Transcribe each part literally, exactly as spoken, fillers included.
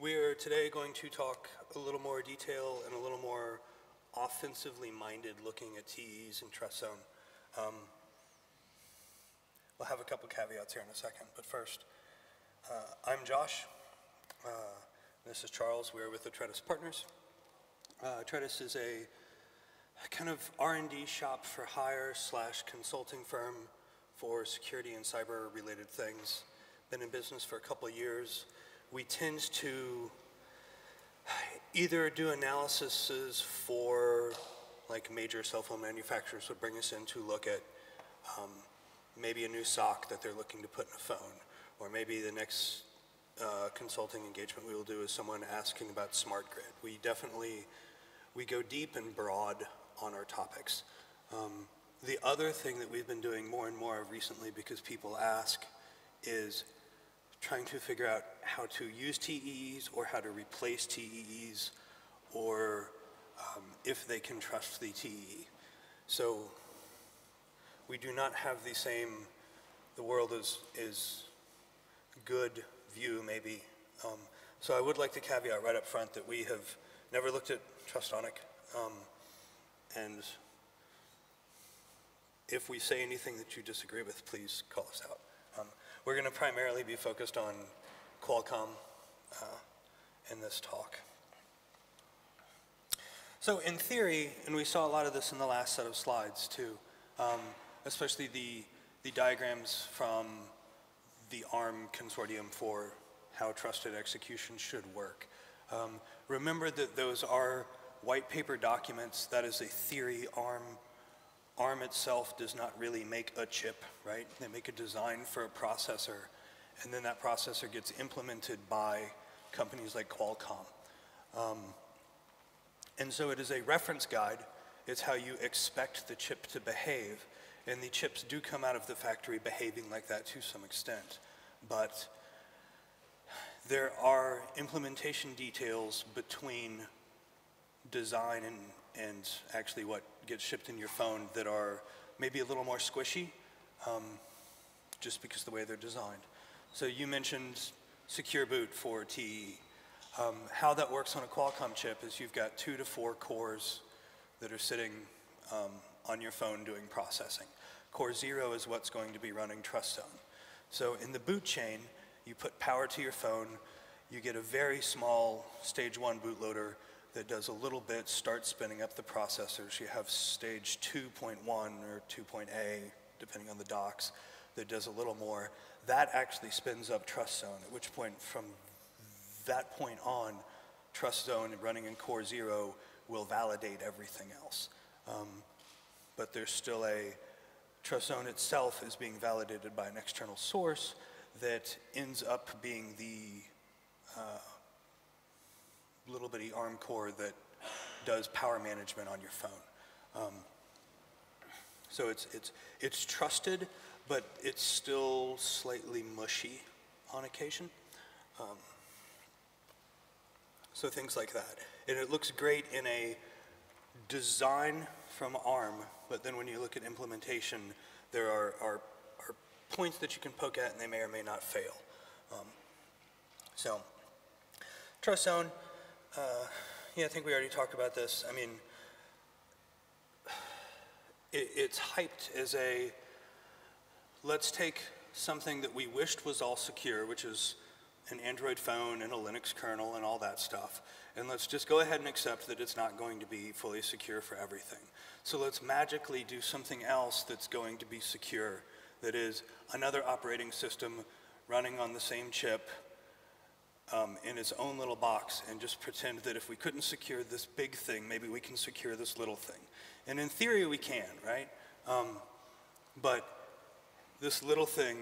We're today going to talk a little more detail and a little more offensively minded looking at T Es and TrustZone. Um, we'll have a couple caveats here in a second, but first, uh, I'm Josh. Uh, this is Charles. We're with Atretis Partners. Uh, Atretis is a kind of R and D shop for hire slash consulting firm for security and cyber related things. Been in business for a couple of years. We tend to either do analyses for, like, major cell phone manufacturers would bring us in to look at um, maybe a new S O C that they're looking to put in a phone, or maybe the next uh, consulting engagement we will do is someone asking about smart grid. We definitely, we go deep and broad on our topics. Um, the other thing that we've been doing more and more recently, because people ask, is trying to figure out how to use T Es or how to replace T Es, or um, if they can trust the T E. So we do not have the same, the world is, is good view maybe. Um, so I would like to caveat right up front that we have never looked at Trustonic. Um, and if we say anything that you disagree with, please call us out. Um, we're going to primarily be focused on Qualcomm uh, in this talk. So in theory, and we saw a lot of this in the last set of slides too, um, especially the, the diagrams from the ARM consortium for how trusted execution should work. Um, remember that those are white paper documents. That is a theory. ARM ARM itself does not really make a chip, right? They make a design for a processor, and then that processor gets implemented by companies like Qualcomm. Um, and so it is a reference guide. It's how you expect the chip to behave, and the chips do come out of the factory behaving like that to some extent. But there are implementation details between design and, and actually what gets shipped in your phone that are maybe a little more squishy, um, just because of the way they're designed. So you mentioned secure boot for T E. Um, how that works on a Qualcomm chip is you've got two to four cores that are sitting um, on your phone doing processing. Core zero is what's going to be running TrustZone. So in the boot chain, you put power to your phone, you get a very small stage one bootloader that does a little bit, starts spinning up the processors. You have stage two point one or two point A, depending on the docs, that does a little more. That actually spins up TrustZone, at which point, from that point on, TrustZone running in core zero will validate everything else. Um, but there's still a, TrustZone itself is being validated by an external source that ends up being the, uh, little bitty ARM core that does power management on your phone. Um, so it's, it's, it's trusted, but it's still slightly mushy on occasion. Um, so things like that. And it looks great in a design from ARM, but then when you look at implementation, there are, are, are points that you can poke at and they may or may not fail. Um, so TrustZone. Uh, yeah, I think we already talked about this. I mean, it, it's hyped as a, let's take something that we wished was all secure, which is an Android phone and a Linux kernel and all that stuff, and let's just go ahead and accept that it's not going to be fully secure for everything. So let's magically do something else that's going to be secure, that is another operating system running on the same chip, Um, in its own little box, and just pretend that if we couldn't secure this big thing, maybe we can secure this little thing. And in theory we can, right? Um, but this little thing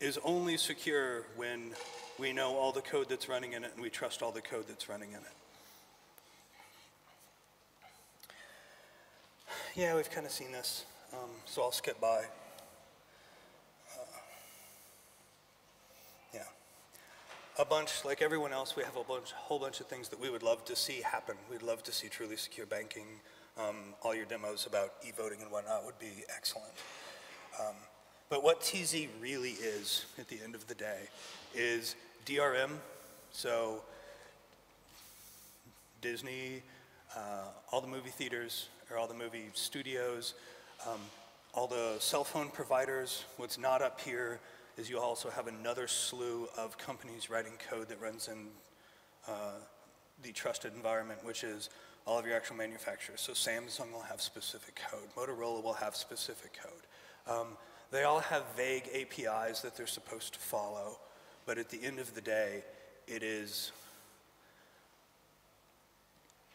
is only secure when we know all the code that's running in it and we trust all the code that's running in it. Yeah, we've kind of seen this, um, so I'll skip by. Uh, yeah. A bunch, like everyone else, we have a bunch, whole bunch of things that we would love to see happen. We'd love to see truly secure banking. Um, all your demos about e-voting and whatnot would be excellent. Um, but what T Z really is, at the end of the day, is D R M, so Disney, uh, all the movie theaters, or all the movie studios, um, all the cell phone providers. What's not up here is you also have another slew of companies writing code that runs in uh, the trusted environment, which is all of your actual manufacturers. So Samsung will have specific code. Motorola will have specific code. Um, they all have vague A P Is that they're supposed to follow, but at the end of the day, it is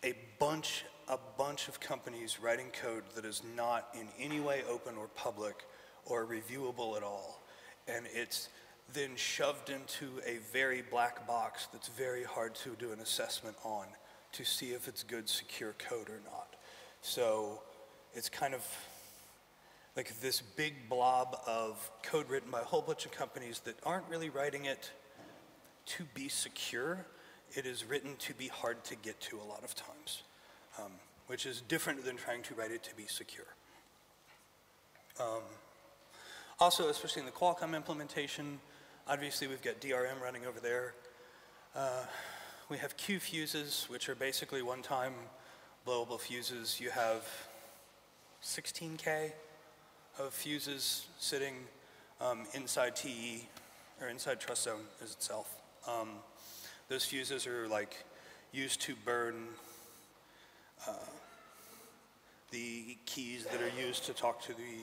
a bunch, a bunch of companies writing code that is not in any way open or public or reviewable at all. And it's then shoved into a very black box that's very hard to do an assessment on to see if it's good, secure code or not. So it's kind of like this big blob of code written by a whole bunch of companies that aren't really writing it to be secure. It is written to be hard to get to a lot of times, um, which is different than trying to write it to be secure. Um, Also, especially in the Qualcomm implementation, obviously we've got D R M running over there. Uh, we have Q fuses, which are basically one-time blowable fuses. You have sixteen K of fuses sitting um, inside T E, or inside TrustZone as itself. Um, those fuses are like used to burn uh, the keys that are used to talk to the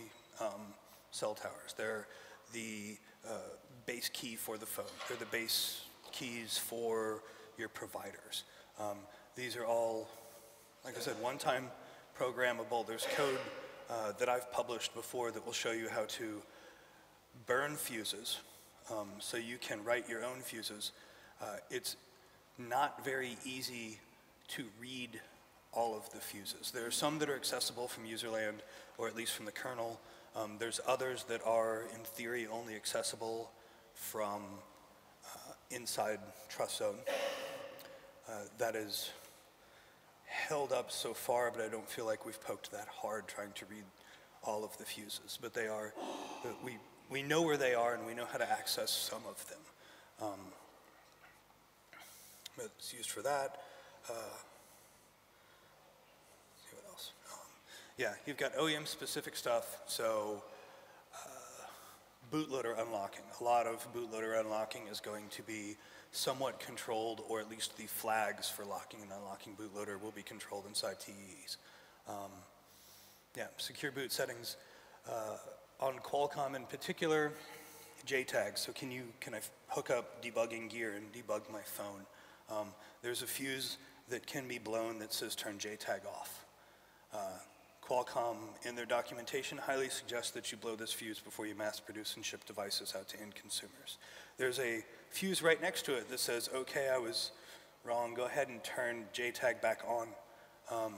um, cell towers. They're the uh, base key for the phone. They're the base keys for your providers. Um, these are all, like I said, one-time programmable. There's code uh, that I've published before that will show you how to burn fuses, um, so you can write your own fuses. Uh, it's not very easy to read all of the fuses. There are some that are accessible from userland, or at least from the kernel. Um, there's others that are, in theory, only accessible from uh, inside TrustZone. Uh, that is held up so far, but I don't feel like we've poked that hard trying to read all of the fuses. But they are, we, we know where they are, and we know how to access some of them. Um, but it's used for that. Uh, Yeah, you've got O E M-specific stuff, so uh, bootloader unlocking. A lot of bootloader unlocking is going to be somewhat controlled, or at least the flags for locking and unlocking bootloader will be controlled inside T Es. Um, yeah, secure boot settings. Uh, on Qualcomm in particular, J tags. So can, you, can I hook up debugging gear and debug my phone? Um, there's a fuse that can be blown that says turn J tag off. Uh, Qualcomm, in their documentation, highly suggests that you blow this fuse before you mass produce and ship devices out to end consumers. There's a fuse right next to it that says, okay, I was wrong, go ahead and turn J tag back on, um,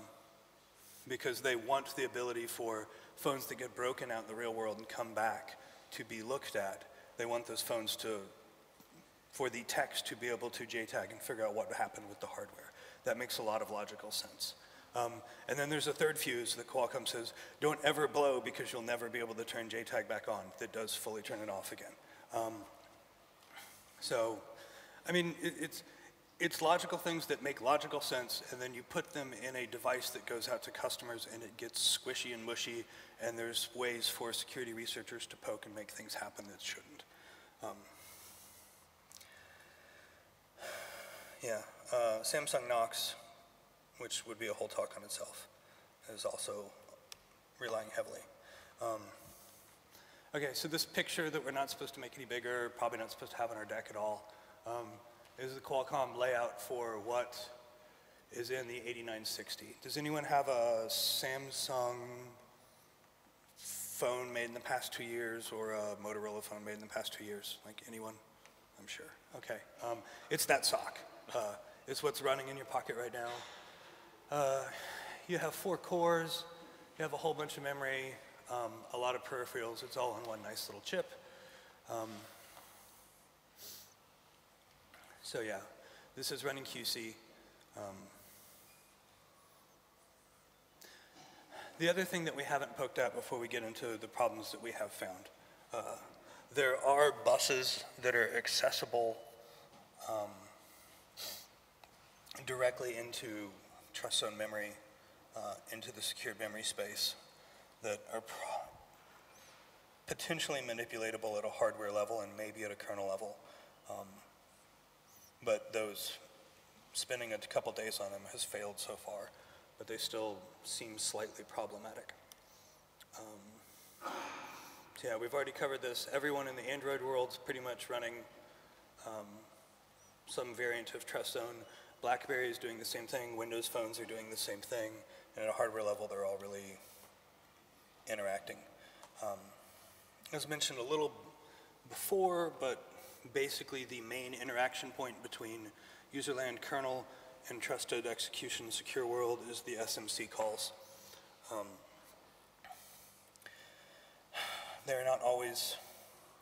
because they want the ability for phones that get broken out in the real world and come back to be looked at. They want those phones to, for the text to be able to J tag and figure out what happened with the hardware. That makes a lot of logical sense. Um, and then there's a third fuse that Qualcomm says, don't ever blow because you'll never be able to turn J tag back on, that does fully turn it off again. Um, so, I mean, it, it's, it's logical things that make logical sense, and then you put them in a device that goes out to customers and it gets squishy and mushy, and there's ways for security researchers to poke and make things happen that shouldn't. Um, yeah, uh, Samsung Knox, which would be a whole talk on itself, is also relying heavily. Um, okay, so this picture that we're not supposed to make any bigger, probably not supposed to have on our deck at all, um, is the Qualcomm layout for what is in the eighty-nine sixty. Does anyone have a Samsung phone made in the past two years or a Motorola phone made in the past two years? Like anyone? I'm sure. Okay, um, it's that sock. Uh, it's what's running in your pocket right now. Uh, you have four cores, you have a whole bunch of memory, um, a lot of peripherals. It's all on one nice little chip. Um, so yeah, this is running Q C. Um, the other thing that we haven't poked at before we get into the problems that we have found, uh, there are buses that are accessible um, directly into TrustZone memory, uh, into the secured memory space that are pro potentially manipulatable at a hardware level and maybe at a kernel level. Um, but those, spending a couple days on them has failed so far, but they still seem slightly problematic. Um, so yeah, we've already covered this. Everyone in the Android world's pretty much running um, some variant of TrustZone. BlackBerry is doing the same thing. Windows phones are doing the same thing. And at a hardware level, they're all really interacting. Um, as mentioned a little before, but basically the main interaction point between userland kernel and trusted execution secure world is the S M C calls. Um, they're not always,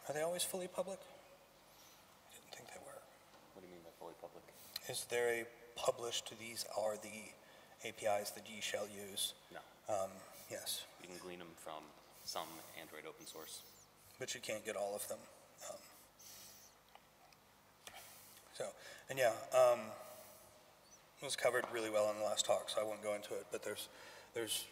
are they always fully public? I didn't think they were. What do you mean by fully public? Is there a published, these are the A P Is that ye shall use? No. Um, yes. You can glean them from some Android open source. But you can't get all of them. Um, so, and yeah, um, it was covered really well in the last talk, so I won't go into it, but there's, there's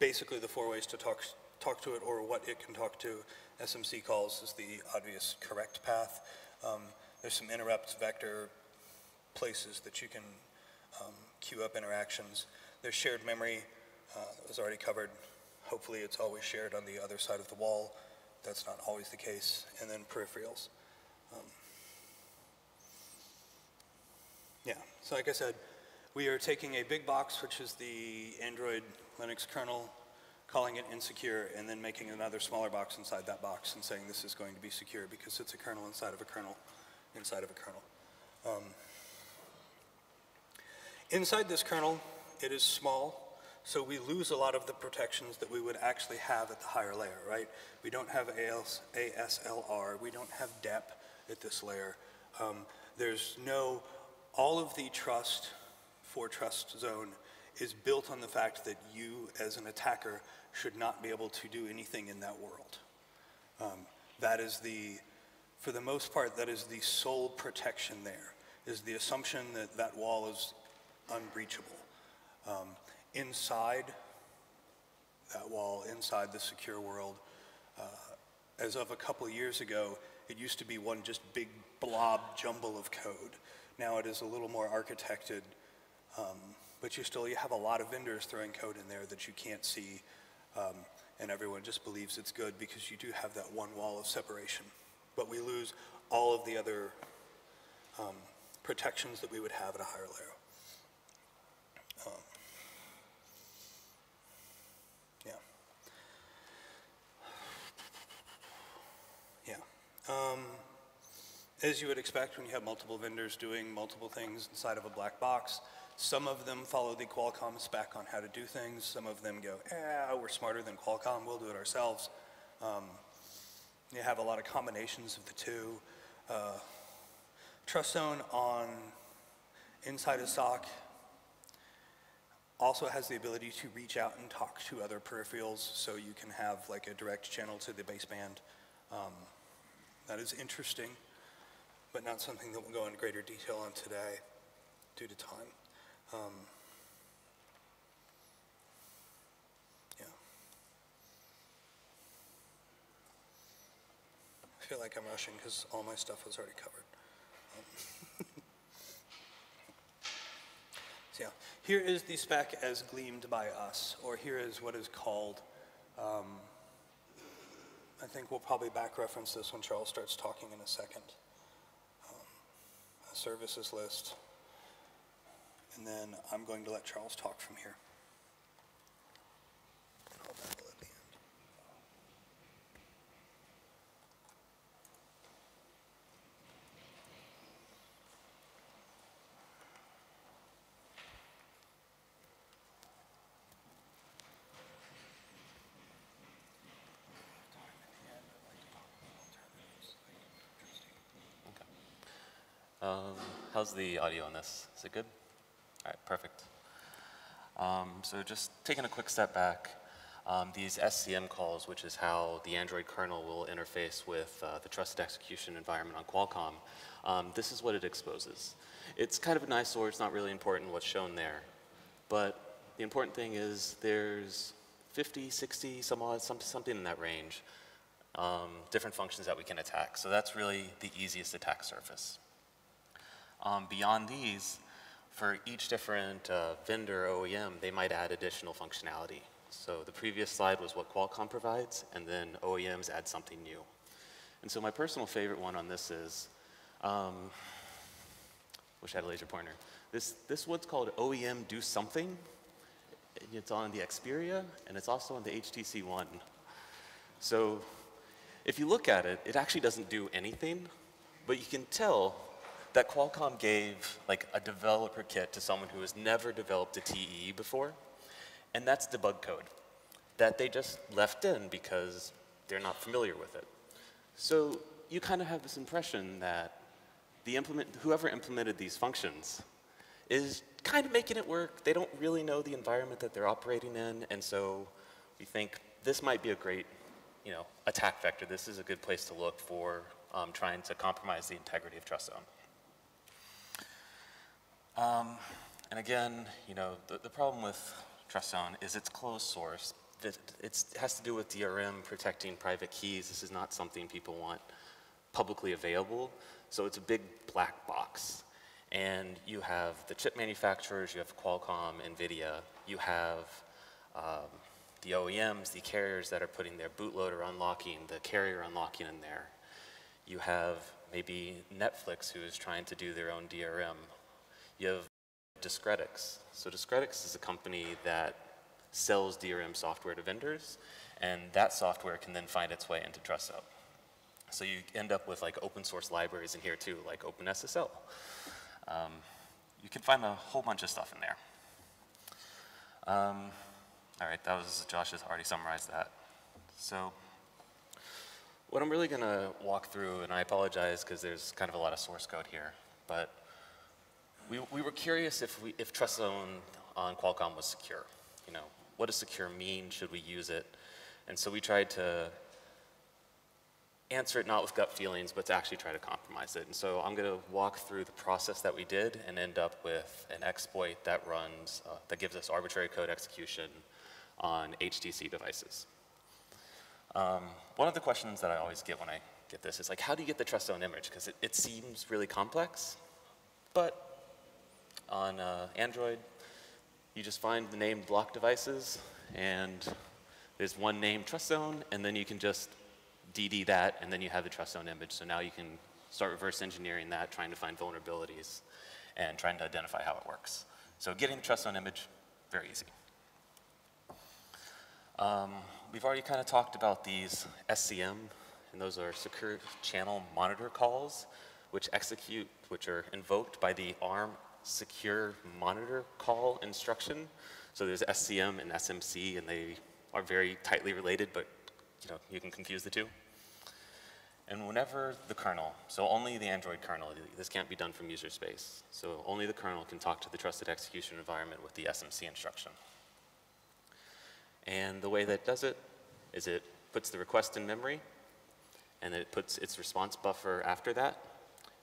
basically the four ways to talk, talk to it or what it can talk to. S M C calls is the obvious correct path. Um, there's some interrupts, vector places that you can um, queue up interactions. There's shared memory, uh, that was already covered. Hopefully it's always shared on the other side of the wall. That's not always the case. And then peripherals. Um, yeah, so like I said, we are taking a big box, which is the Android Linux kernel, calling it insecure, and then making another smaller box inside that box and saying this is going to be secure because it's a kernel inside of a kernel inside of a kernel. Um, inside this kernel, it is small. So we lose a lot of the protections that we would actually have at the higher layer, right? We don't have A S L R, we don't have D E P at this layer. Um, there's no, all of the trust for TrustZone is built on the fact that you as an attacker should not be able to do anything in that world. Um, that is the, for the most part, that is the sole protection there, is the assumption that that wall is unbreachable. Um, Inside that wall, inside the secure world, uh, as of a couple years ago, it used to be one just big blob jumble of code. Now it is a little more architected, um, but you still you have a lot of vendors throwing code in there that you can't see, um, and everyone just believes it's good because you do have that one wall of separation. But we lose all of the other um, protections that we would have at a higher layer. Um, Um, as you would expect when you have multiple vendors doing multiple things inside of a black box, some of them follow the Qualcomm spec on how to do things. Some of them go, eh, we're smarter than Qualcomm, we'll do it ourselves. Um, you have a lot of combinations of the two. Uh, TrustZone on inside a S O C also has the ability to reach out and talk to other peripherals, so you can have like a direct channel to the baseband. Um, That is interesting, but not something that we'll go into greater detail on today due to time. Um, yeah. I feel like I'm rushing because all my stuff was already covered. Um, so yeah, here is the spec as gleamed by us, or here is what is called um, I think we'll probably back reference this when Charles starts talking in a second. Um, a services list, and then I'm going to let Charles talk from here. And I'll babble at the end. Um, how's the audio on this? Is it good? All right, perfect. Um, so just taking a quick step back, um, these S C M calls, which is how the Android kernel will interface with uh, the trusted execution environment on Qualcomm, um, this is what it exposes. It's kind of an eyesore. It's not really important what's shown there. But the important thing is there's fifty, sixty, some odd, some, something in that range, um, different functions that we can attack. So that's really the easiest attack surface. Um, beyond these, for each different uh, vendor O E M, they might add additional functionality. So the previous slide was what Qualcomm provides, and then O E Ms add something new. And so my personal favorite one on this is, um, wish I had a laser pointer. This, this what's called O E M Do Something. It's on the Xperia, and it's also on the H T C One. So if you look at it, it actually doesn't do anything, but you can tell that Qualcomm gave like a developer kit to someone who has never developed a T E E before, and that's debug code that they just left in because they're not familiar with it. So you kind of have this impression that the implement, whoever implemented these functions is kind of making it work. They don't really know the environment that they're operating in, and so we think this might be a great, you know, attack vector. This is a good place to look for um, trying to compromise the integrity of TrustZone. Um, and again, you know, the, the problem with TrustZone is it's closed source. It it's, has to do with D R M protecting private keys. This is not something people want publicly available. So it's a big black box. And you have the chip manufacturers, you have Qualcomm, NVIDIA, you have um, the O E Ms, the carriers that are putting their bootloader unlocking, the carrier unlocking in there. You have maybe Netflix, who is trying to do their own D R M. You have Discretix. So Discretix is a company that sells D R M software to vendors, and that software can then find its way into TrustZone. So you end up with like open source libraries in here too, like Open S S L. Um, you can find a whole bunch of stuff in there. Um, all right, that was, Josh has already summarized that. So what I'm really going to walk through, and I apologize because there's kind of a lot of source code here, but we, we were curious if, we, if TrustZone on Qualcomm was secure. You know, what does secure mean? Should we use it? And so we tried to answer it not with gut feelings, but to actually try to compromise it. And so I'm going to walk through the process that we did and end up with an exploit that runs, uh, that gives us arbitrary code execution on H T C devices. Um, one of the questions that I always get when I get this is like, how do you get the TrustZone image? Because it, it seems really complex, but on uh, Android, you just find the named block devices, and there's one named TrustZone, and then you can just D D that, and then you have the TrustZone image. So now you can start reverse engineering that, trying to find vulnerabilities, and trying to identify how it works. So getting the TrustZone image, very easy. Um, we've already kind of talked about these S C M, and those are secure channel monitor calls, which execute, which are invoked by the ARM secure monitor call instruction. So there's S C M and S M C, and they are very tightly related, but you know, you can confuse the two. And whenever the kernel, so only the Android kernel, this can't be done from user space. So only the kernel can talk to the trusted execution environment with the S M C instruction. And the way that does it is it puts the request in memory, and it puts its response buffer after that.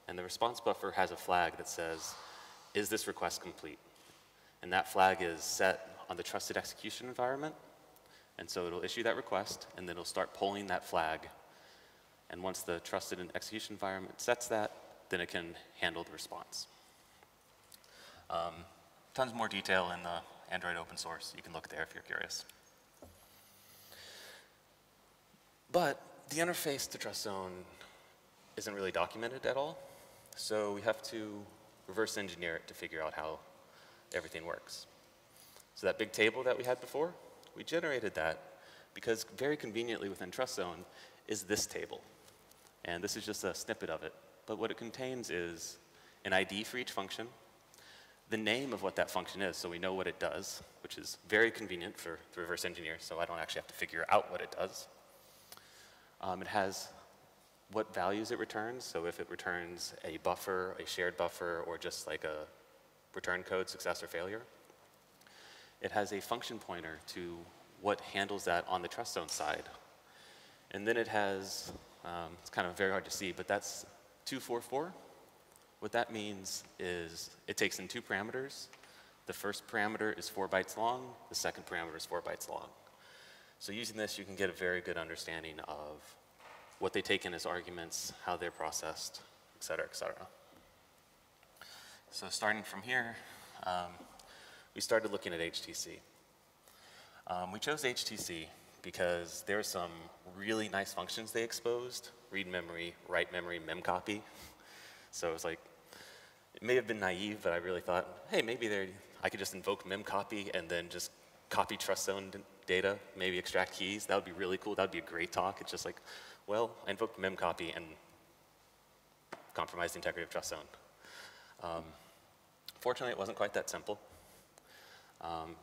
And the response buffer has a flag that says, is this request complete? And that flag is set on the trusted execution environment. And so it'll issue that request, and then it'll start polling that flag. And once the trusted and execution environment sets that, then it can handle the response. Um, tons more detail in the Android open source. You can look there if you're curious. But the interface to TrustZone isn't really documented at all. So we have to reverse engineer it to figure out how everything works. So that big table that we had before, we generated that because very conveniently within TrustZone is this table. And this is just a snippet of it. But what it contains is an I D for each function, the name of what that function is so we know what it does, which is very convenient for the reverse engineer, so I don't actually have to figure out what it does. Um, it has what values it returns, so if it returns a buffer, a shared buffer, or just like a return code, success or failure. It has a function pointer to what handles that on the TrustZone side. And then it has, um, it's kind of very hard to see, but that's two forty-four. What that means is it takes in two parameters. The first parameter is four bytes long. The second parameter is four bytes long. So using this, you can get a very good understanding of what they take in as arguments, how they're processed, et cetera, et cetera. So starting from here, um, we started looking at H T C. Um, we chose H T C because there are some really nice functions they exposed: read memory, write memory, memcopy. So it was like, it may have been naive, but I really thought, hey, maybe there, I could just invoke memcopy and then just copy TrustZone data, maybe extract keys. That would be really cool. That would be a great talk. It's just like, well, I invoked memcopy and compromised the integrity of TrustZone. Um, fortunately, it wasn't quite that simple. Um,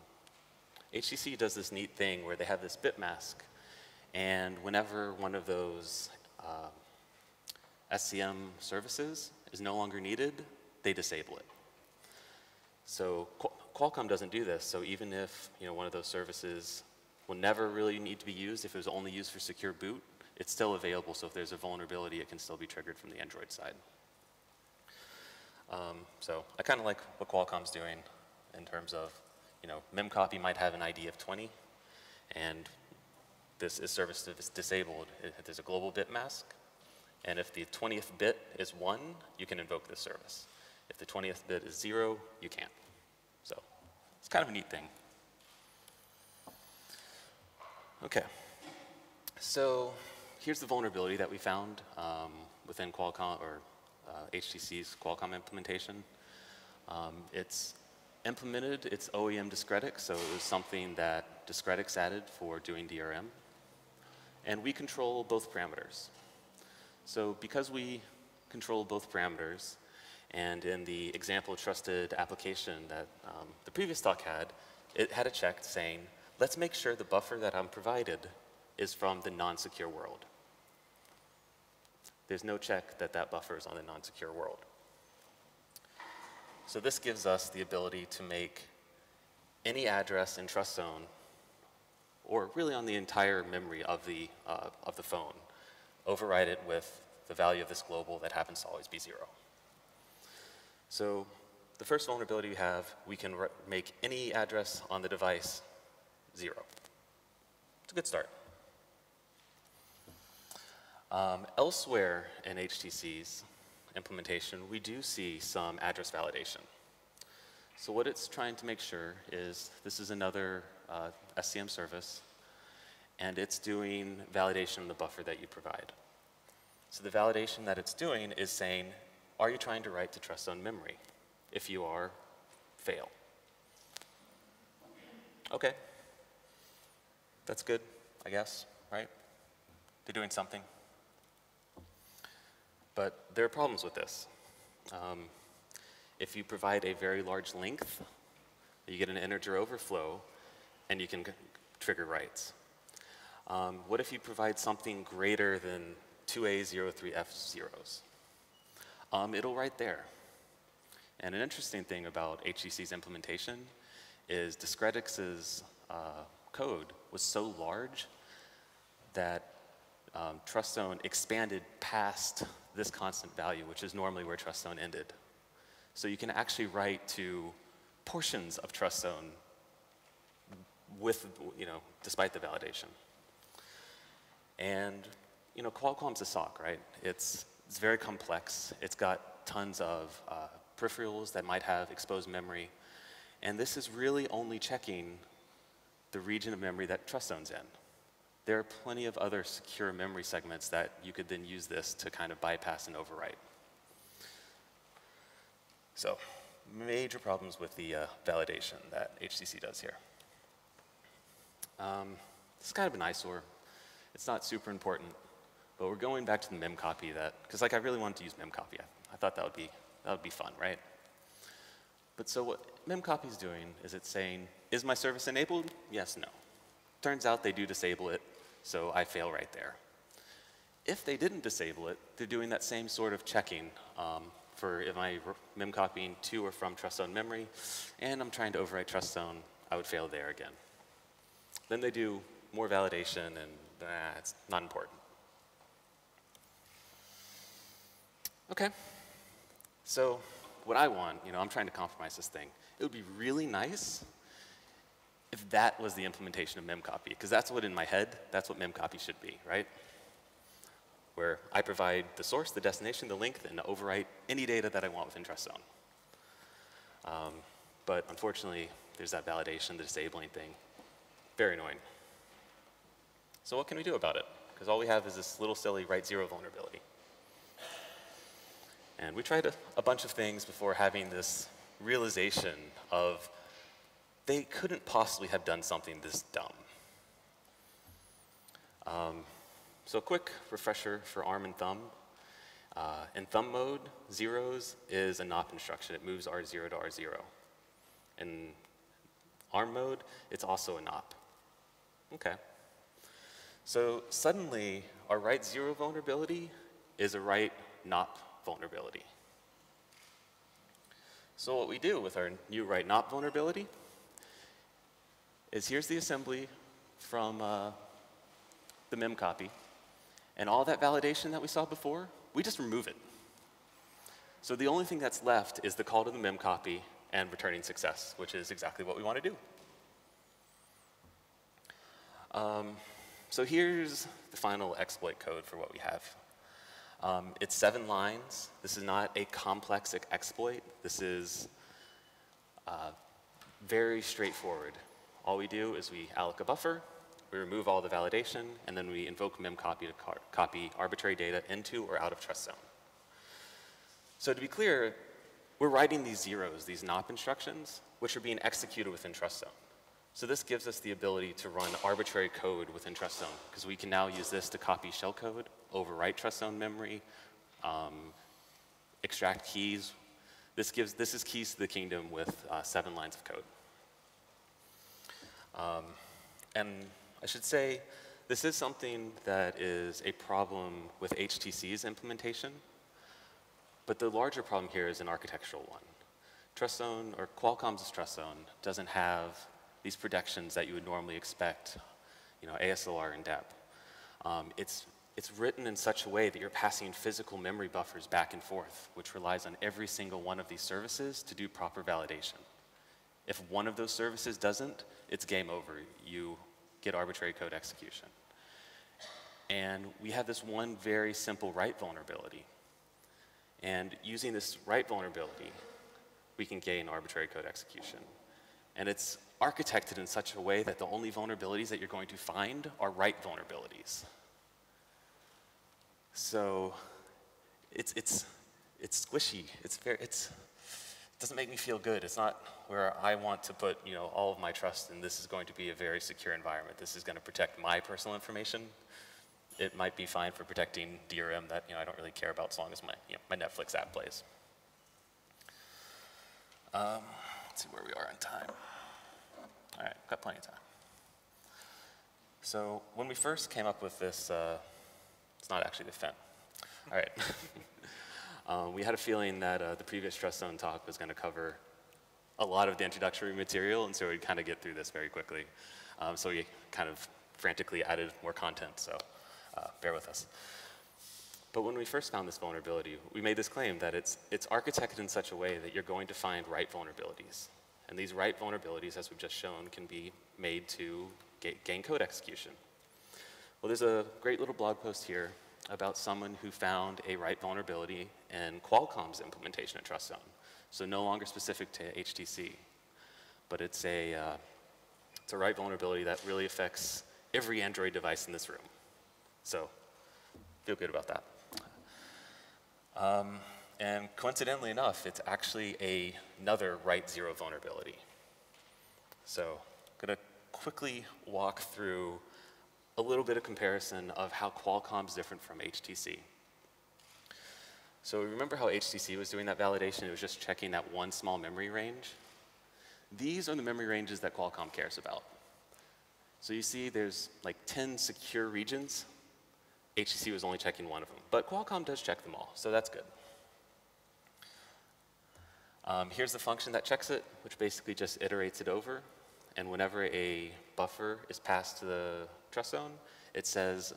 H T C does this neat thing where they have this bit mask, and whenever one of those uh, S C M services is no longer needed, they disable it. So Qu Qualcomm doesn't do this, so even if you know, one of those services will never really need to be used, if it was only used for secure boot, it's still available, so if there's a vulnerability, it can still be triggered from the Android side. Um, so I kind of like what Qualcomm's doing in terms of, you know, memcopy might have an I D of twenty, and this is service if it's disabled. It, there's a global bit mask, and if the twentieth bit is one, you can invoke this service. If the twentieth bit is zero, you can't. So it's kind of a neat thing. Okay, so here's the vulnerability that we found um, within Qualcomm or uh, H T C's Qualcomm implementation. Um, it's implemented its O E M Discretix, so it was something that Discretix added for doing D R M. And we control both parameters. So because we control both parameters, and in the example trusted application that um, the previous talk had, it had a check saying, let's make sure the buffer that I'm provided is from the non-secure world. There's no check that that buffer is on the non-secure world. So this gives us the ability to make any address in TrustZone, or really on the entire memory of the, uh, of the phone, override it with the value of this global that happens to always be zero. So the first vulnerability we have, we can make any address on the device zero. It's a good start. Um, elsewhere in H T C's implementation, we do see some address validation. So what it's trying to make sure is this is another uh, S C M service, and it's doing validation in the buffer that you provide. So the validation that it's doing is saying, are you trying to write to TrustZone memory? If you are, fail. Okay, that's good, I guess, right? They're doing something. But there are problems with this. Um, if you provide a very large length, you get an integer overflow, and you can trigger writes. Um, what if you provide something greater than two A zero three F zeros? Um, it'll write there. And an interesting thing about H T C's implementation is Discretix's uh, code was so large that um, TrustZone expanded past this constant value, which is normally where TrustZone ended. So you can actually write to portions of TrustZone with, you know, despite the validation. And, you know, Qualcomm's a S O C, right? It's, it's very complex. It's got tons of uh, peripherals that might have exposed memory. And this is really only checking the region of memory that TrustZone's in. There are plenty of other secure memory segments that you could then use this to kind of bypass and overwrite. So major problems with the uh, validation that H T C does here. Um, it's kind of an eyesore. It's not super important, but we're going back to the memcopy that, because like I really wanted to use memcopy. I, I thought that would be, that would be fun, right? But so what memcopy is doing is it's saying, is my service enabled? Yes, no. Turns out they do disable it, so I fail right there. If they didn't disable it, they're doing that same sort of checking um, for am I memcopying to or from TrustZone memory, and I'm trying to overwrite TrustZone, I would fail there again. Then they do more validation, and nah, it's not important. OK. So what I want, you know, I'm trying to compromise this thing. It would be really nice if that was the implementation of memcopy, because that's what, in my head, that's what memcopy should be, right? Where I provide the source, the destination, the link, and overwrite any data that I want within TrustZone. Um, but unfortunately, there's that validation, the disabling thing. Very annoying. So what can we do about it? Because all we have is this little silly write zero vulnerability. And we tried a, a bunch of things before having this realization of they couldn't possibly have done something this dumb. Um, so a quick refresher for ARM and thumb. Uh, in thumb mode, zeros is a NOP instruction. It moves R zero to R zero. In ARM mode, it's also a NOP. OK. So suddenly, our write zero vulnerability is a write NOP vulnerability. So what we do with our new write NOP vulnerability is here's the assembly from uh, the memcopy. And all that validation that we saw before, we just remove it. So the only thing that's left is the call to the memcopy and returning success, which is exactly what we want to do. Um, so here's the final exploit code for what we have. Um, it's seven lines. This is not a complex exploit. This is uh, very straightforward. All we do is we alloc a buffer, we remove all the validation, and then we invoke memcopy to copy arbitrary data into or out of TrustZone. So to be clear, we're writing these zeros, these NOP instructions, which are being executed within TrustZone. So this gives us the ability to run arbitrary code within TrustZone, because we can now use this to copy shellcode, overwrite TrustZone memory, um, extract keys. This gives this is keys to the kingdom with uh, seven lines of code. Um, and I should say, this is something that is a problem with H T C's implementation. But the larger problem here is an architectural one. TrustZone, or Qualcomm's TrustZone, doesn't have these protections that you would normally expect, you know, A S L R and D E P. Um, it's, it's written in such a way that you're passing physical memory buffers back and forth, which relies on every single one of these services to do proper validation. If one of those services doesn't, it's game over. You get arbitrary code execution. And we have this one very simple write vulnerability. And using this write vulnerability, we can gain arbitrary code execution. And it's architected in such a way that the only vulnerabilities that you're going to find are write vulnerabilities. So it's, it's, it's squishy. It's very, it's, it doesn't make me feel good. It's not where I want to put, you know, all of my trust in this is going to be a very secure environment. This is going to protect my personal information. It might be fine for protecting D R M that, you know, I don't really care about as long as my, you know, my Netflix app plays. Um, let's see where we are on time. All right, got plenty of time. So when we first came up with this, uh, it's not actually the F E N. All right. Uh, we had a feeling that uh, the previous TrustZone talk was going to cover a lot of the introductory material, and so we'd kind of get through this very quickly. Um, so we kind of frantically added more content, so uh, bear with us. But when we first found this vulnerability, we made this claim that it's, it's architected in such a way that you're going to find write vulnerabilities. And these write vulnerabilities, as we've just shown, can be made to gain code execution. Well, there's a great little blog post here about someone who found a write vulnerability in Qualcomm's implementation of TrustZone. So no longer specific to H T C. But it's a, uh, it's a write vulnerability that really affects every Android device in this room. So feel good about that. Um, and coincidentally enough, it's actually a, another write zero vulnerability. So I'm going to quickly walk through a little bit of comparison of how Qualcomm's different from H T C. So remember how H T C was doing that validation? It was just checking that one small memory range. These are the memory ranges that Qualcomm cares about. So you see there's like ten secure regions. H T C was only checking one of them. But Qualcomm does check them all, so that's good. Um, here's the function that checks it, which basically just iterates it over. and whenever a buffer is passed to the trust zone, it says,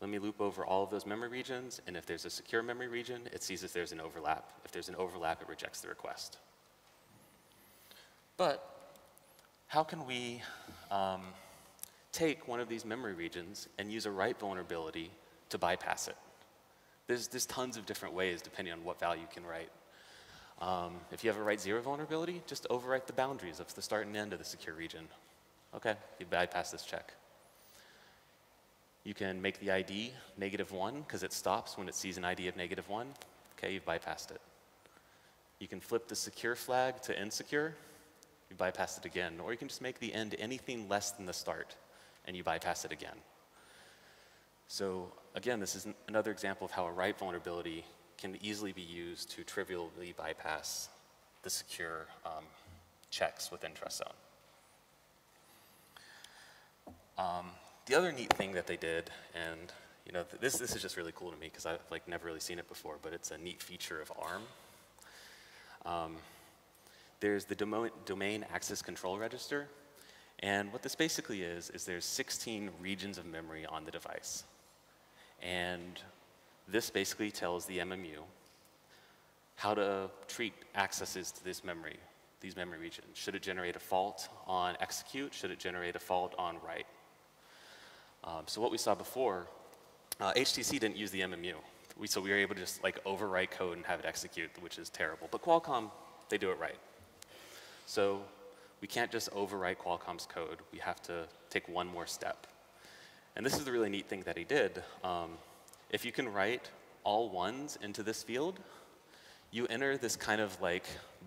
let me loop over all of those memory regions, and if there's a secure memory region, it sees if there's an overlap. If there's an overlap, it rejects the request. But how can we um, take one of these memory regions and use a write vulnerability to bypass it? There's, there's tons of different ways depending on what value you can write. Um, if you have a write zero vulnerability, just overwrite the boundaries of the start and end of the secure region. Okay, you bypass this check. You can make the I D negative one because it stops when it sees an I D of negative one. Okay, you've bypassed it. You can flip the secure flag to insecure. You bypass it again. Or you can just make the end anything less than the start, and you bypass it again. So again, this is an, another example of how a write vulnerability can easily be used to trivially bypass the secure um, checks within TrustZone. Um, the other neat thing that they did, and you know, th this this is just really cool to me because I've like never really seen it before, but it's a neat feature of ARM. Um, there's the domo domain access control register, and what this basically is is there's sixteen regions of memory on the device, and this basically tells the M M U how to treat accesses to this memory, these memory regions. Should it generate a fault on execute? Should it generate a fault on write? Um, so what we saw before, uh, H T C didn't use the M M U. We, so we were able to just like overwrite code and have it execute, which is terrible. But Qualcomm, they do it right. So we can't just overwrite Qualcomm's code. We have to take one more step. And this is the really neat thing that he did. Um, If you can write all ones into this field, you enter this kind of like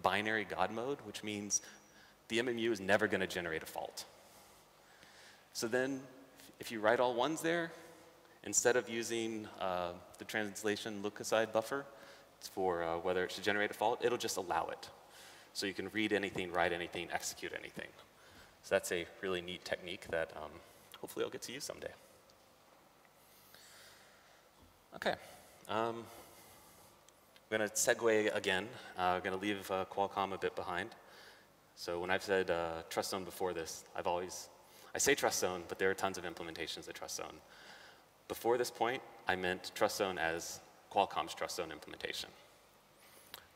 binary God mode, which means the M M U is never going to generate a fault. So then if you write all ones there, instead of using uh, the translation look-aside buffer for uh, whether it should generate a fault, it'll just allow it. So you can read anything, write anything, execute anything. So that's a really neat technique that um, hopefully I'll get to use someday. Okay, um, I'm going to segue again. I'm uh, going to leave uh, Qualcomm a bit behind. So when I've said uh, TrustZone before this, I've always, I say TrustZone, but there are tons of implementations of TrustZone. Before this point, I meant TrustZone as Qualcomm's TrustZone implementation.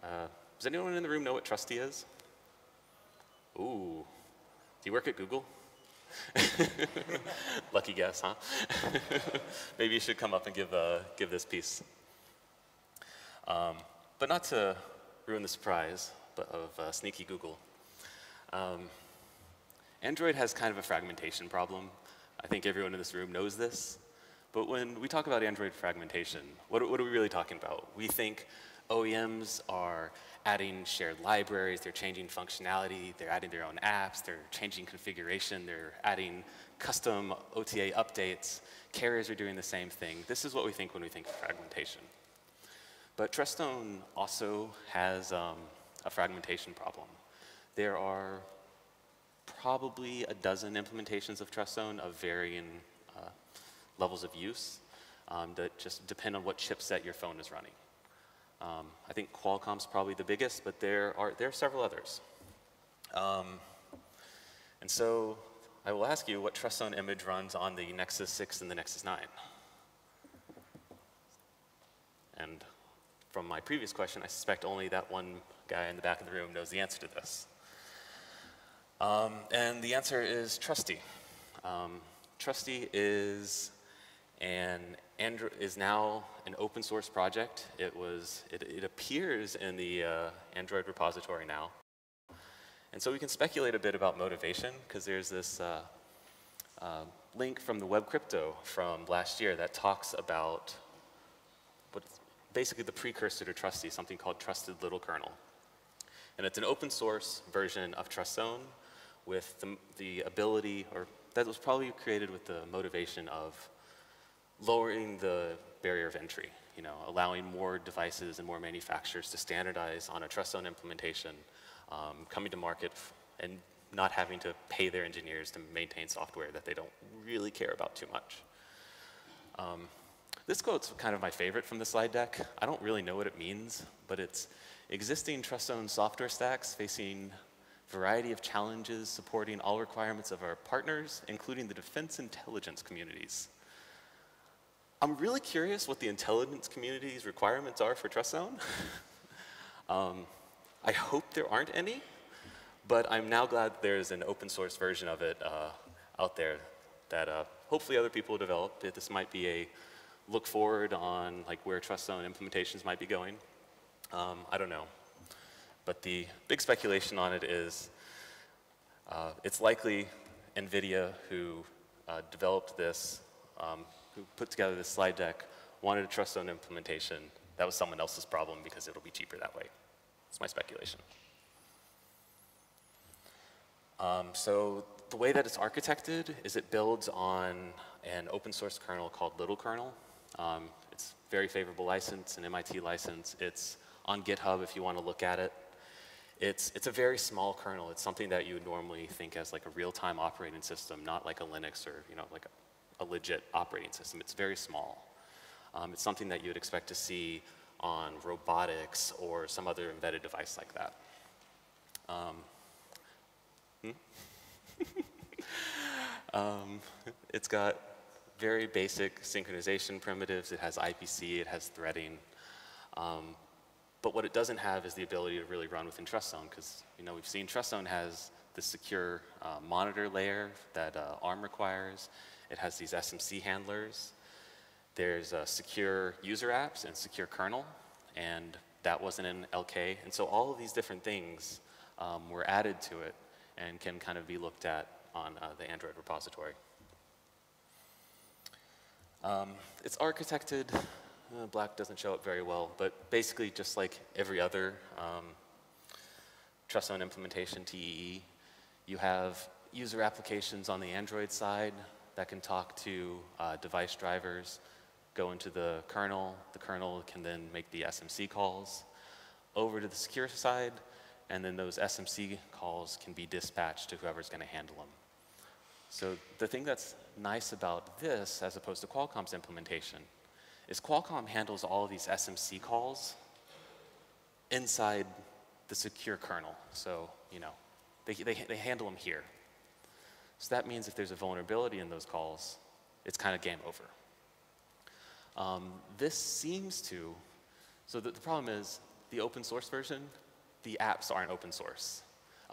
Uh, does anyone in the room know what Trusty is? Ooh, do you work at Google? Lucky guess, huh? Maybe you should come up and give, uh, give this piece. Um, but not to ruin the surprise but of uh, sneaky Google. Um, Android has kind of a fragmentation problem. I think everyone in this room knows this. But when we talk about Android fragmentation, what, what are we really talking about? We think O E Ms are adding shared libraries, they're changing functionality, they're adding their own apps, they're changing configuration, they're adding custom O T A updates. Carriers are doing the same thing. This is what we think when we think of fragmentation. But TrustZone also has um, a fragmentation problem. There are probably a dozen implementations of TrustZone of varying uh, levels of use um, that just depend on what chipset your phone is running. Um, I think Qualcomm's probably the biggest, but there are, there are several others. Um, and so I will ask you what TrustZone image runs on the Nexus six and the Nexus nine. And from my previous question, I suspect only that one guy in the back of the room knows the answer to this. Um, and the answer is Trusty. Um, Trusty is an Android is now an open source project. It was, it, it appears in the uh, Android repository now. And so we can speculate a bit about motivation, because there's this uh, uh, link from the Web Crypto from last year that talks about what's basically the precursor to Trusty, something called Trusted Little Kernel. And it's an open source version of TrustZone with the, the ability, or that was probably created with the motivation of lowering the barrier of entry, you know, allowing more devices and more manufacturers to standardize on a TrustZone implementation, um, coming to market and not having to pay their engineers to maintain software that they don't really care about too much. Um, this quote's kind of my favorite from the slide deck. I don't really know what it means, but it's existing TrustZone software stacks facing variety of challenges supporting all requirements of our partners, including the defense intelligence communities. I'm really curious what the intelligence community's requirements are for TrustZone. um, I hope there aren't any, but I'm now glad there's an open source version of it uh, out there that uh, hopefully other people develop. This might be a look forward on like where TrustZone implementations might be going. Um, I don't know. But the big speculation on it is uh, it's likely NVIDIA, who uh, developed this, um, who put together this slide deck, wanted a TrustZone implementation. That was someone else's problem because it'll be cheaper that way. That's my speculation. Um, so the way that it's architected is it builds on an open source kernel called Little Kernel. Um, it's very favorable license, an M I T license. It's on GitHub if you want to look at it. It's, it's a very small kernel. It's something that you would normally think as like a real-time operating system, not like a Linux or you know like a, a legit operating system. It's very small. Um, it's something that you would expect to see on robotics or some other embedded device like that. Um, hmm? um, it's got very basic synchronization primitives. It has I P C. It has threading. Um, But what it doesn't have is the ability to really run within TrustZone, because you know, we've seen TrustZone has this secure uh, monitor layer that uh, ARM requires. It has these S M C handlers. There's uh, secure user apps and secure kernel, and that wasn't in L K. And so all of these different things um, were added to it and can kind of be looked at on uh, the Android repository. Um, it's architected. Black doesn't show up very well, but basically just like every other um, TrustZone implementation, T E E, you have user applications on the Android side that can talk to uh, device drivers, go into the kernel. The kernel can then make the S M C calls over to the secure side, and then those S M C calls can be dispatched to whoever's going to handle them. So the thing that's nice about this, as opposed to Qualcomm's implementation, is Qualcomm handles all of these S M C calls inside the secure kernel. So, you know, they, they, they handle them here. So that means if there's a vulnerability in those calls, it's kind of game over. Um, this seems to, so the, the problem is the open source version, the apps aren't open source.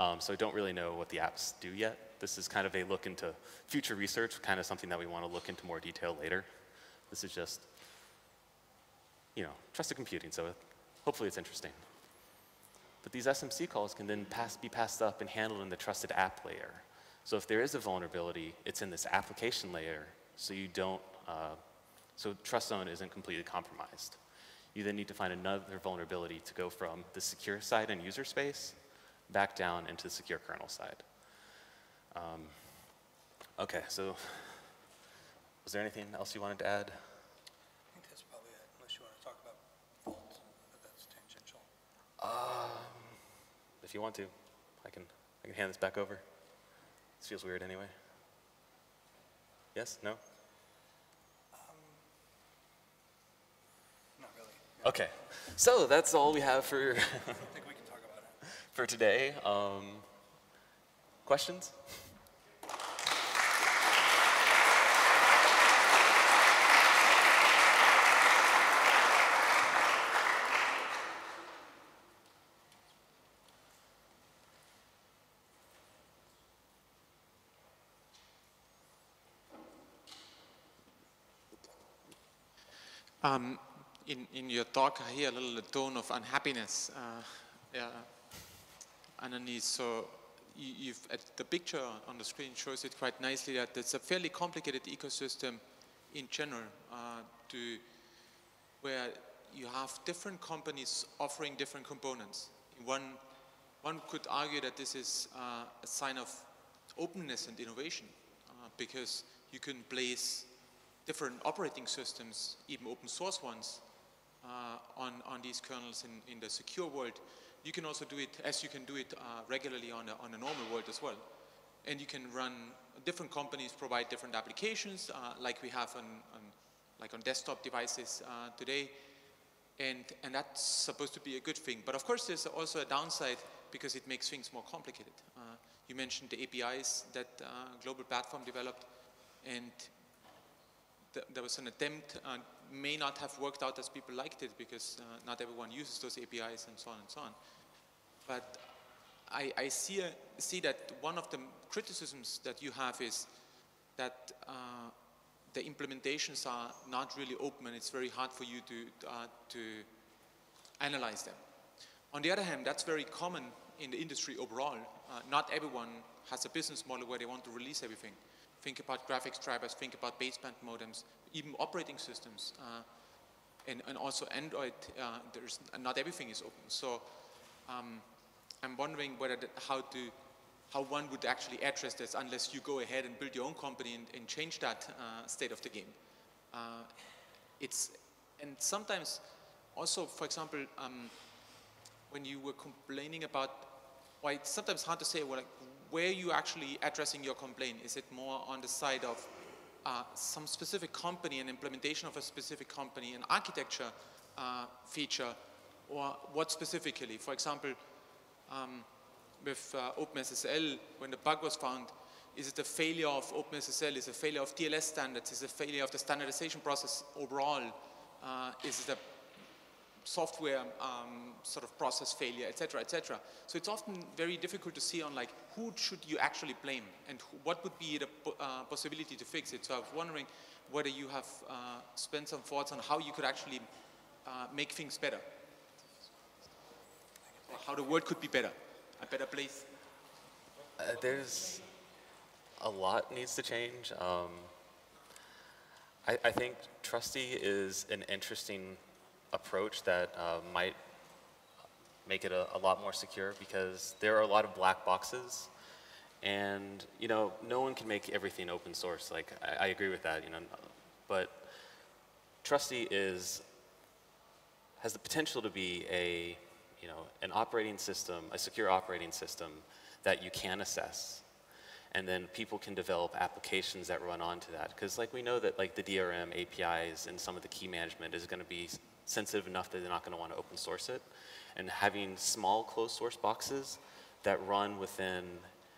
Um, so I don't really know what the apps do yet. This is kind of a look into future research, kind of something that we want to look into more detail later. This is just, you know, trusted computing, so hopefully it's interesting. But these S M C calls can then pass, be passed up and handled in the trusted app layer. So if there is a vulnerability, it's in this application layer, so you don't, uh, so TrustZone isn't completely compromised. You then need to find another vulnerability to go from the secure side and user space back down into the secure kernel side. Um, okay, so was there anything else you wanted to add? Um, if you want to, I can, I can hand this back over. This feels weird anyway. Yes? No? Um, not really. No. Okay. So that's all we have for, I don't think we can talk about it. for today. Um, questions? Um, in, in your talk, I hear a little tone of unhappiness, uh, yeah, Anani. So you, you've, at the picture on the screen shows it quite nicely that it's a fairly complicated ecosystem in general, uh, to where you have different companies offering different components. One, one could argue that this is uh, a sign of openness and innovation, uh, because you can place different operating systems, even open source ones, uh, on, on these kernels in, in the secure world. You can also do it as you can do it uh, regularly on a, on a normal world as well. And you can run, different companies provide different applications, uh, like we have on, on, like on desktop devices uh, today. And, and that's supposed to be a good thing. But of course, there's also a downside because it makes things more complicated. Uh, you mentioned the A P Is that uh, Global Platform developed, and th there was an attempt, uh, may not have worked out as people liked it, because uh, not everyone uses those A P Is and so on and so on. But I, I see, a, see that one of the criticisms that you have is that uh, the implementations are not really open, and it's very hard for you to, uh, to analyze them. On the other hand, that's very common in the industry overall. Uh, not everyone has a business model where they want to release everything. Think about graphics drivers, think about baseband modems, even operating systems. Uh, and, and also Android, uh, there's, not everything is open. So um, I'm wondering whether the, how, to, how one would actually address this, unless you go ahead and build your own company and, and change that uh, state of the game. Uh, it's, and sometimes also, for example, um, when you were complaining about, why it's sometimes hard to say, well, like, where you actually addressing your complaint? Is it more on the side of uh, some specific company, an implementation of a specific company, an architecture uh, feature, or what specifically? For example, um, with uh, OpenSSL, when the bug was found, is it a failure of OpenSSL? Is it a failure of D L S standards? Is it a failure of the standardization process overall? Uh, is it a software um, sort of process failure, et cetera, et cetera. So it's often very difficult to see on like, who should you actually blame and who, what would be the uh, possibility to fix it. So I was wondering whether you have uh, spent some thoughts on how you could actually uh, make things better. Or how the world could be better, a better place. Uh, there's a lot needs to change. Um, I, I think Trusty is an interesting approach that uh, might make it a, a lot more secure, because there are a lot of black boxes, and you know, no one can make everything open source. Like I, I agree with that, you know, but Trusty is has the potential to be a you know an operating system, a secure operating system that you can assess, and then people can develop applications that run onto that. Because like we know that like the D R M A P Is and some of the key management is going to be sensitive enough that they're not going to want to open source it. And having small closed source boxes that run within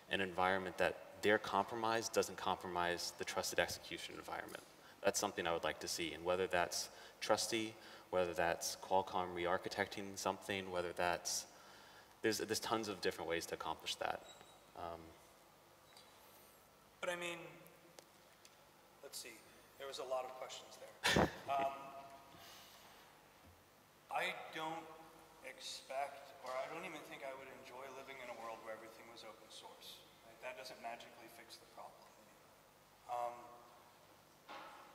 an environment that their compromise doesn't compromise the trusted execution environment. That's something I would like to see. And whether that's Trusty, whether that's Qualcomm re-architecting something, whether that's, there's, there's tons of different ways to accomplish that. Um, but I mean, let's see, there was a lot of questions there. Um, I don't expect, or I don't even think I would enjoy living in a world where everything was open source. Right? That doesn't magically fix the problem. Um,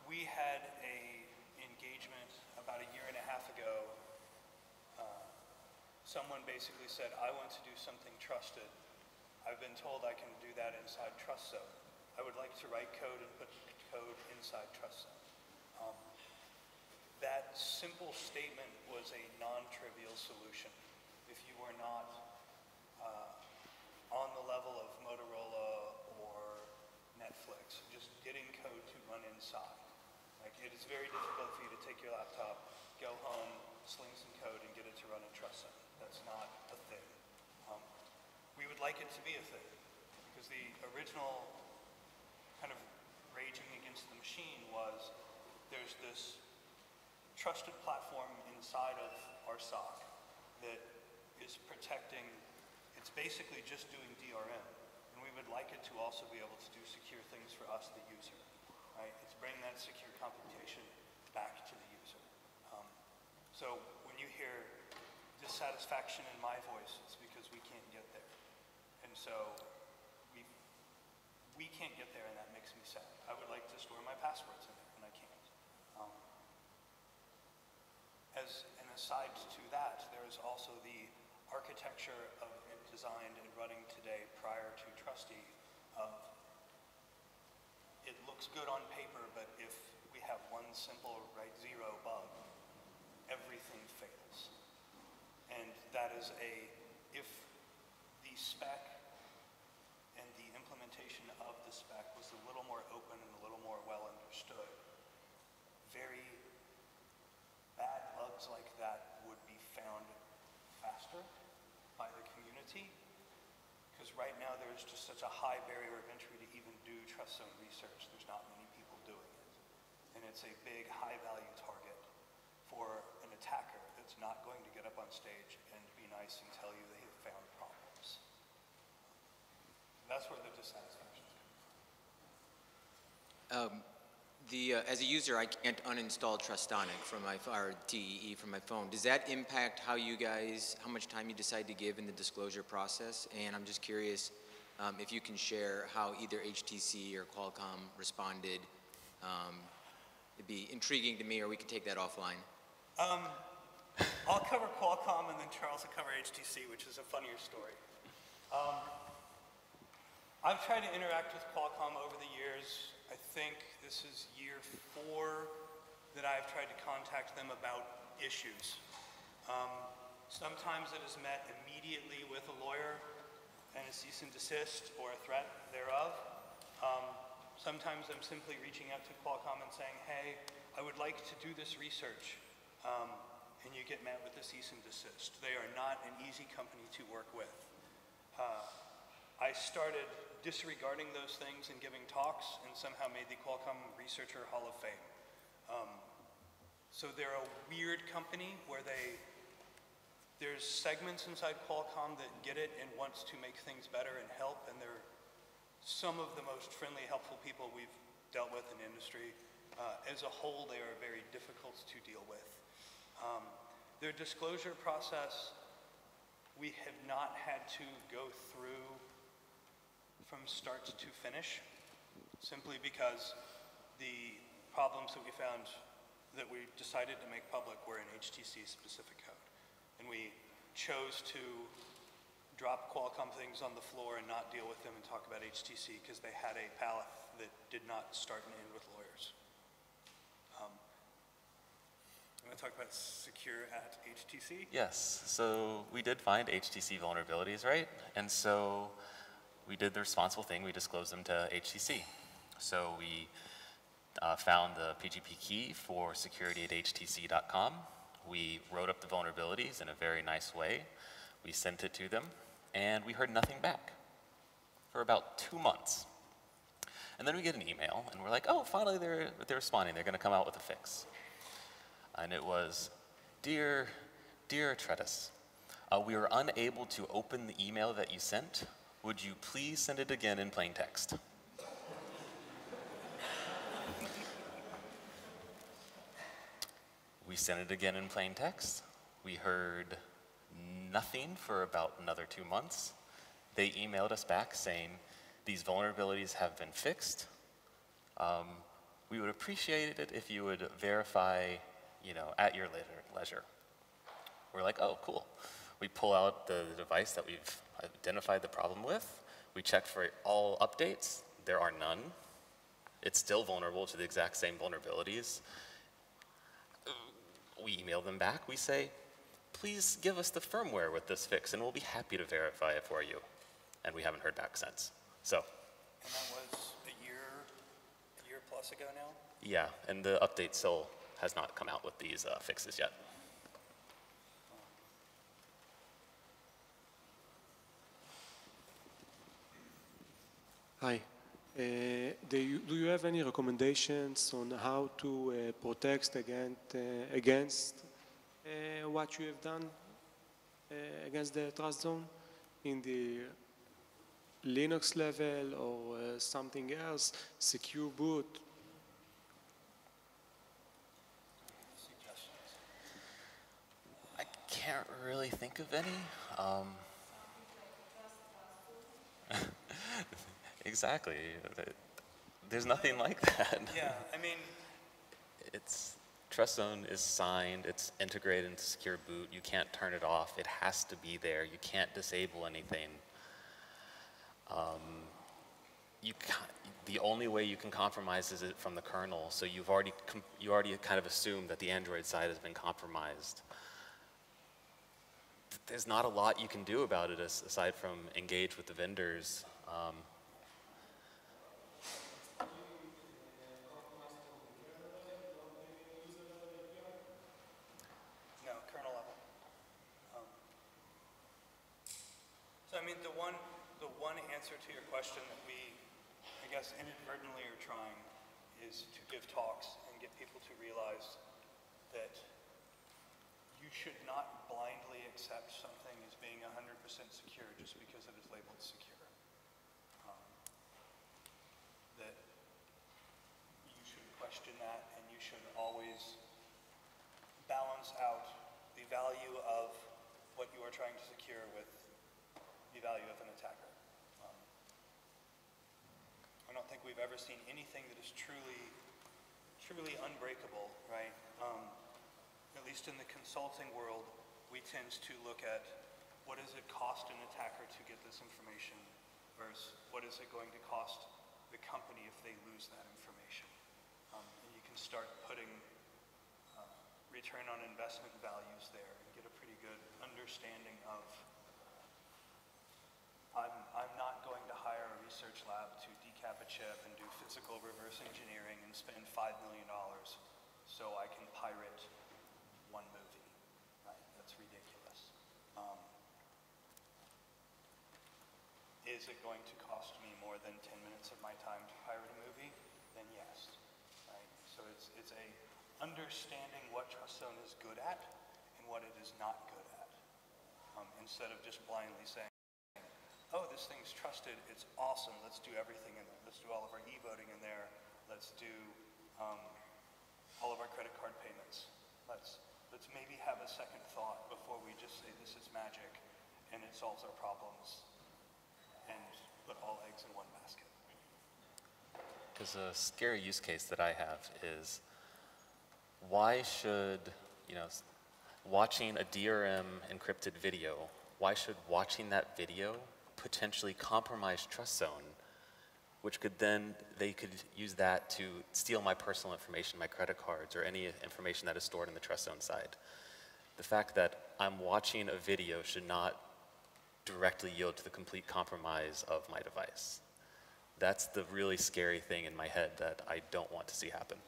we had a engagement about a year and a half ago. Uh, someone basically said, I want to do something trusted. I've been told I can do that inside TrustZone. I would like to write code and put code inside TrustZone. Um, That simple statement was a non-trivial solution. If you were not uh, on the level of Motorola or Netflix, just getting code to run inside. Like, it is very difficult for you to take your laptop, go home, sling some code, and get it to run in TrustZone. That's not a thing. Um, we would like it to be a thing, because the original kind of raging against the machine was, there's this trusted platform inside of our S O C that is protecting, it's basically just doing D R M, and we would like it to also be able to do secure things for us, the user, right? It's bring that secure computation back to the user. Um, so when you hear dissatisfaction in my voice, it's because we can't get there. And so we, we can't get there, and that makes me sad. I would like to store my passwords in there, and I can't. Um, As an aside to that, there is also the architecture of it designed and running today prior to Trusty of it looks good on paper, but if we have one simple right zero bug, everything fails. And that is a, if the spec and the implementation of the spec was a little more open and a little more well understood, very bad bugs like that would be found faster by the community right now there is just such a high barrier of entry to even do TrustZone research. There's not many people doing it. And it's a big, high-value target for an attacker that's not going to get up on stage and be nice and tell you they have found problems. And that's where the dissatisfaction is coming from. Um, the, uh, as a user, I can't uninstall Trustonic from my, or D E E from my phone. Does that impact how you guys, how much time you decide to give in the disclosure process? And I'm just curious um, if you can share how either H T C or Qualcomm responded. Um, It'd be intriguing to me, or we could take that offline. Um, I'll cover Qualcomm, and then Charles will cover H T C, which is a funnier story. Um, I've tried to interact with Qualcomm over the years. I think this is year four that I've tried to contact them about issues. Um, sometimes it is met immediately with a lawyer and a cease and desist, or a threat thereof. Um, Sometimes I'm simply reaching out to Qualcomm and saying, hey, I would like to do this research. Um, and you get met with a cease and desist. They are not an easy company to work with. Uh, I started disregarding those things and giving talks and somehow made the Qualcomm Researcher Hall of Fame. Um, so they're a weird company where they, there's segments inside Qualcomm that get it and wants to make things better and help, and they're some of the most friendly, helpful people we've dealt with in industry. Uh, as a whole, they are very difficult to deal with. Um, their disclosure process, we have not had to go through from start to finish, simply because the problems that we found that we decided to make public were in H T C-specific code. And we chose to drop Qualcomm things on the floor and not deal with them and talk about H T C because they had a palette that did not start and end with lawyers. Um, I'm going to talk about secure at H T C. Yes, so we did find H T C vulnerabilities, right? And so we did the responsible thing. We disclosed them to H T C. So we uh, found the P G P key for security at H T C dot com. We wrote up the vulnerabilities in a very nice way. We sent it to them, and we heard nothing back for about two months. And then we get an email, and we're like, oh, finally they're, they're responding. They're going to come out with a fix. And it was, dear, dear Atretis, uh, we were unable to open the email that you sent. Would you please send it again in plain text? We sent it again in plain text. We heard nothing for about another two months. They emailed us back saying, these vulnerabilities have been fixed. Um, we would appreciate it if you would verify, you know, at your leisure. We're like, oh, cool. We pull out the device that we've identified the problem with. We check for all updates. There are none. It's still vulnerable to the exact same vulnerabilities. We email them back. We say, please give us the firmware with this fix, and we'll be happy to verify it for you. And we haven't heard back since. So. And that was a year, a year plus ago now? Yeah, and the update still has not come out with these uh, fixes yet. Hi. Uh, do, you, do you have any recommendations on how to uh, protect against, uh, against Uh, what you have done uh, against the TrustZone in the Linux level or uh, something else, secure boot? Suggestions? I can't really think of any. Um, exactly. There's nothing like that. Yeah, I mean, it's. TrustZone is signed, it's integrated into secure boot, you can't turn it off, it has to be there, you can't disable anything. Um, you can't, the only way you can compromise is it from the kernel, so you've already, you already kind of assumed that the Android side has been compromised. There's not a lot you can do about it aside from engage with the vendors. Um, one answer to your question that we, I guess, inadvertently are trying is to give talks and get people to realize that you should not blindly accept something as being one hundred percent secure just because it is labeled secure. Um, that you should question that, and you should always balance out the value of what you are trying to secure with the value of an attacker. Um, I don't think we've ever seen anything that is truly, truly unbreakable, right? Um, at least in the consulting world, we tend to look at what does it cost an attacker to get this information versus what is it going to cost the company if they lose that information. Um, and you can start putting uh, return on investment values there and get a pretty good understanding of I'm, I'm not going to hire a research lab to decap a chip and do physical reverse engineering and spend five million dollars so I can pirate one movie, right? That's ridiculous. Um, is it going to cost me more than ten minutes of my time to pirate a movie? Then yes, right? So it's, it's a understanding what TrustZone is good at and what it is not good at, um, instead of just blindly saying, oh, this thing's trusted, it's awesome, let's do everything in there. Let's do all of our e-voting in there. Let's do um, all of our credit card payments. Let's, let's maybe have a second thought before we just say this is magic and it solves our problems and put all eggs in one basket. There's a scary use case that I have is, why should, you know, watching a D R M encrypted video, why should watching that video potentially compromise TrustZone, which could then, they could use that to steal my personal information, my credit cards, or any information that is stored in the TrustZone side. The fact that I'm watching a video should not directly yield to the complete compromise of my device. That's the really scary thing in my head that I don't want to see happen.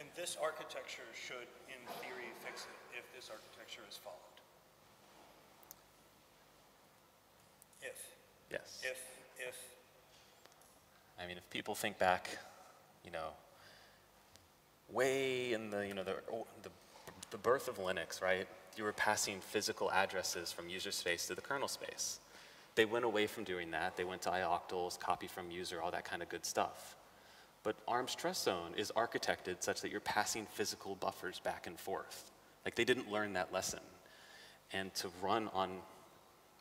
And this architecture should, in theory, fix it if this architecture is followed. If. Yes. If, if. I mean, if people think back, you know, way in the, you know, the, the, the birth of Linux, right? You were passing physical addresses from user space to the kernel space. They went away from doing that. They went to ioctals, copy from user, all that kind of good stuff. But ARM's TrustZone is architected such that you're passing physical buffers back and forth. Like, they didn't learn that lesson. And to run on,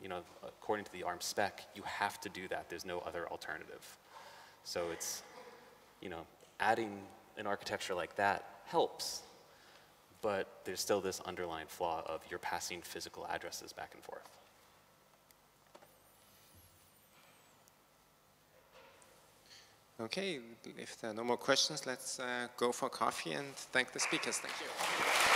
you know, according to the ARM spec, you have to do that. There's no other alternative. So it's, you know, adding an architecture like that helps, but there's still this underlying flaw of you're passing physical addresses back and forth. Okay, if there are no more questions, let's uh, go for coffee and thank the speakers. Thank you.